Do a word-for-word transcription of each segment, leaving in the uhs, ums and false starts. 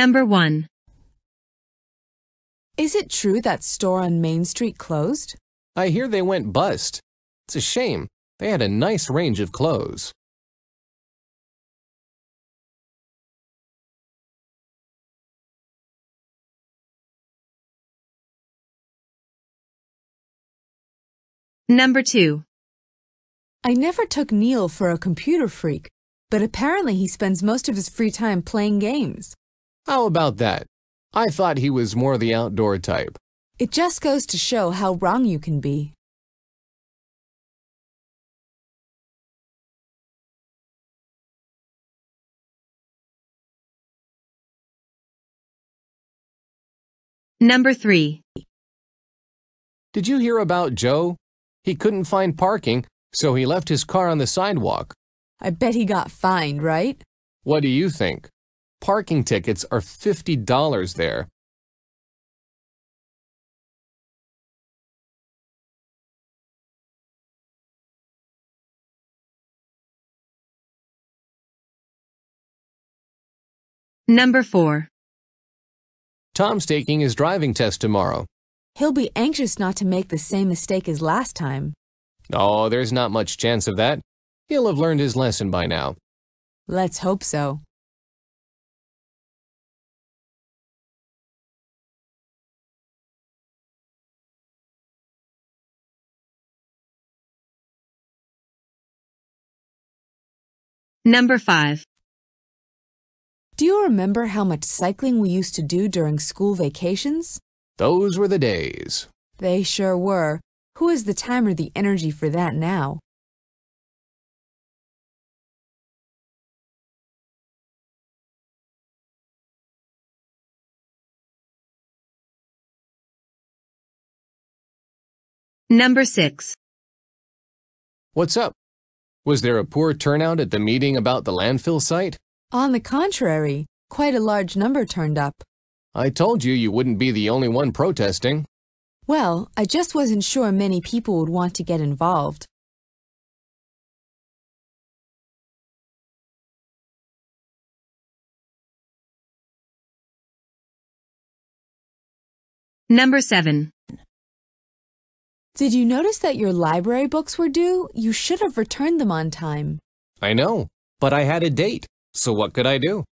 Number one. Is it true that store on Main Street closed? I hear they went bust. It's a shame. They had a nice range of clothes. Number two. I never took Neil for a computer freak, but apparently he spends most of his free time playing games. How about that? I thought he was more the outdoor type. It just goes to show how wrong you can be. Number three. Did you hear about Joe? He couldn't find parking, so he left his car on the sidewalk. I bet he got fined, right? What do you think? Parking tickets are fifty dollars there. Number four. Tom's taking his driving test tomorrow. He'll be anxious not to make the same mistake as last time. Oh, there's not much chance of that. He'll have learned his lesson by now. Let's hope so. Number five. Do you remember how much cycling we used to do during school vacations? Those were the days. They sure were. Who has the time or the energy for that now? Number six. What's up? Was there a poor turnout at the meeting about the landfill site? On the contrary, quite a large number turned up. I told you you wouldn't be the only one protesting. Well, I just wasn't sure many people would want to get involved. Number seven. Did you notice that your library books were due? You should have returned them on time. I know, but I had a date, so what could I do?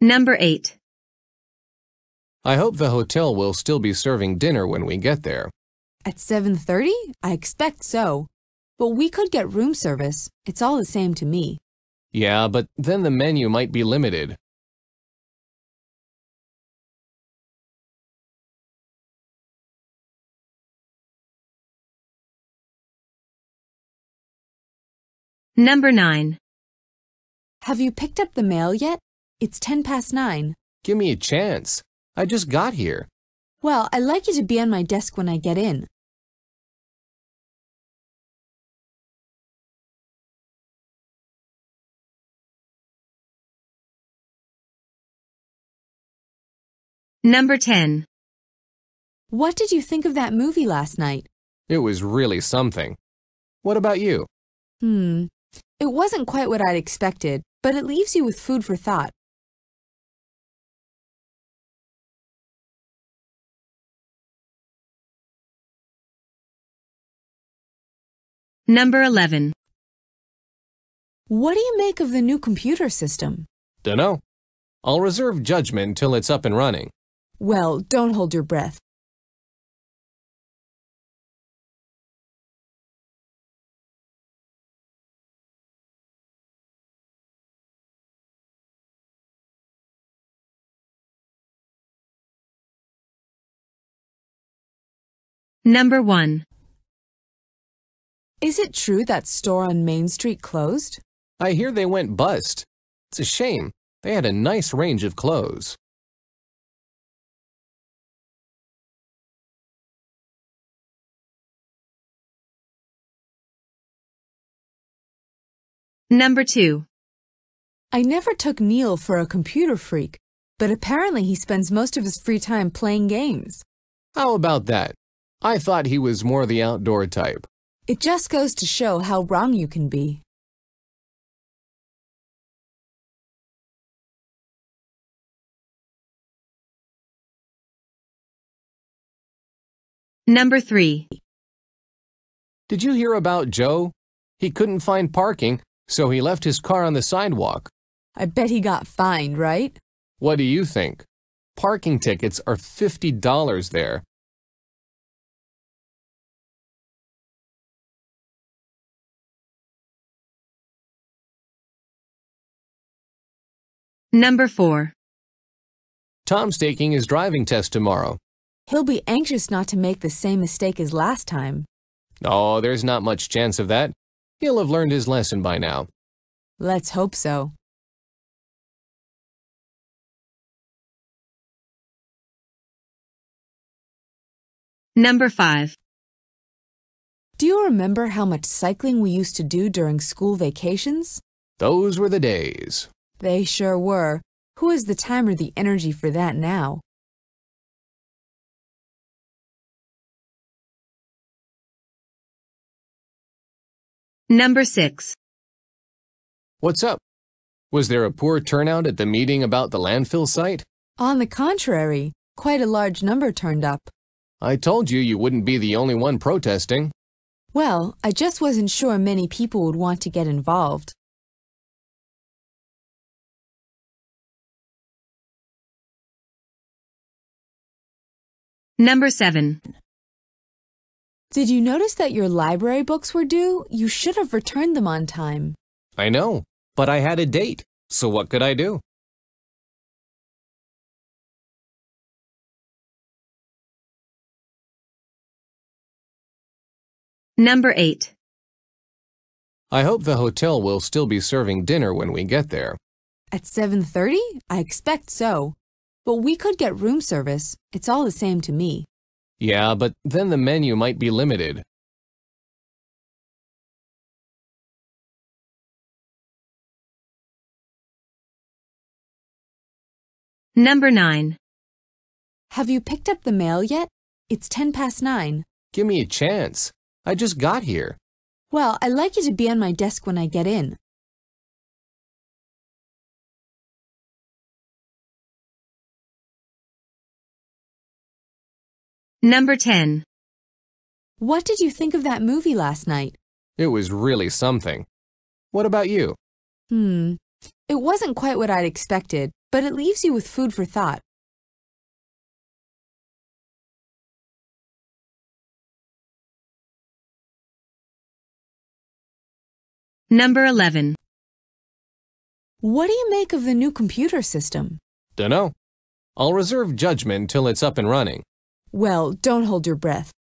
Number eight. I hope the hotel will still be serving dinner when we get there. At seven thirty? I expect so. But we could get room service. It's all the same to me. Yeah, but then the menu might be limited. Number nine. Have you picked up the mail yet? It's ten past nine. Give me a chance. I just got here. Well, I'd like you to be on my desk when I get in. Number ten. What did you think of that movie last night? It was really something. What about you? Hmm. It wasn't quite what I'd expected, but it leaves you with food for thought. Number eleven. What do you make of the new computer system? Dunno. I'll reserve judgment till it's up and running. Well, don't hold your breath. Number one. Is it true that store on Main Street closed? I hear they went bust. It's a shame. They had a nice range of clothes. Number two. I never took Neil for a computer freak, but apparently he spends most of his free time playing games. How about that? I thought he was more the outdoor type. It just goes to show how wrong you can be. Number three. Did you hear about Joe? He couldn't find parking, so he left his car on the sidewalk. I bet he got fined, right? What do you think? Parking tickets are fifty dollars there. Number four. Tom's taking his driving test tomorrow. He'll be anxious not to make the same mistake as last time. Oh, there's not much chance of that. He'll have learned his lesson by now. Let's hope so. Number five. Do you remember how much cycling we used to do during school vacations? Those were the days. They sure were. Who has the time or the energy for that now? Number six. What's up? Was there a poor turnout at the meeting about the landfill site? On the contrary, quite a large number turned up. I told you you wouldn't be the only one protesting. Well, I just wasn't sure many people would want to get involved. Number seven. Did you notice that your library books were due? You should have returned them on time. I know, but I had a date, so what could I do? Number eight. I hope the hotel will still be serving dinner when we get there. At seven thirty? I expect so. But we could get room service. It's all the same to me. Yeah, but then the menu might be limited. Number nine. Have you picked up the mail yet? It's ten past nine. Give me a chance. I just got here. Well, I'd like you to be on my desk when I get in. Number ten. What did you think of that movie last night? It was really something. What about you? Hmm. It wasn't quite what I'd expected, but it leaves you with food for thought. Number eleven. What do you make of the new computer system? Dunno. I'll reserve judgment till it's up and running. Well, don't hold your breath.